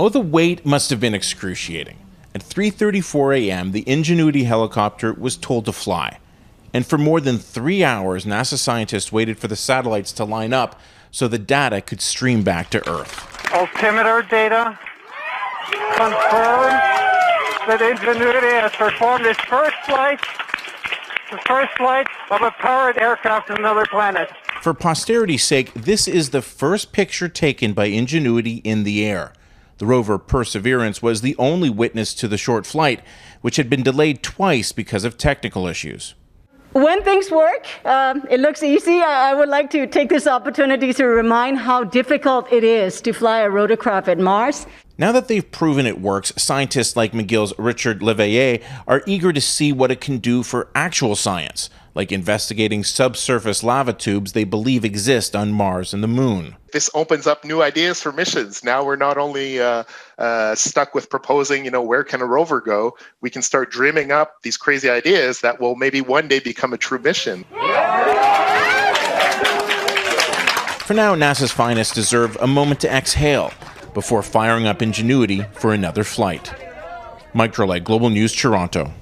Oh, the wait must have been excruciating. At 3:34 a.m., the Ingenuity helicopter was told to fly. And for more than 3 hours, NASA scientists waited for the satellites to line up so the data could stream back to Earth. Altimeter data confirms that Ingenuity has performed its first flight, the first flight of a powered aircraft to another planet. For posterity's sake, this is the first picture taken by Ingenuity in the air. The rover Perseverance was the only witness to the short flight, which had been delayed twice because of technical issues. When things work, it looks easy. I would like to take this opportunity to remind how difficult it is to fly a rotorcraft at Mars. Now that they've proven it works, scientists like McGill's Richard Leveille are eager to see what it can do for actual science, like investigating subsurface lava tubes they believe exist on Mars and the Moon. This opens up new ideas for missions. Now we're not only stuck with proposing, where can a rover go? We can start dreaming up these crazy ideas that will maybe one day become a true mission. For now, NASA's finest deserve a moment to exhale before firing up Ingenuity for another flight. Mike Drolet, Global News, Toronto.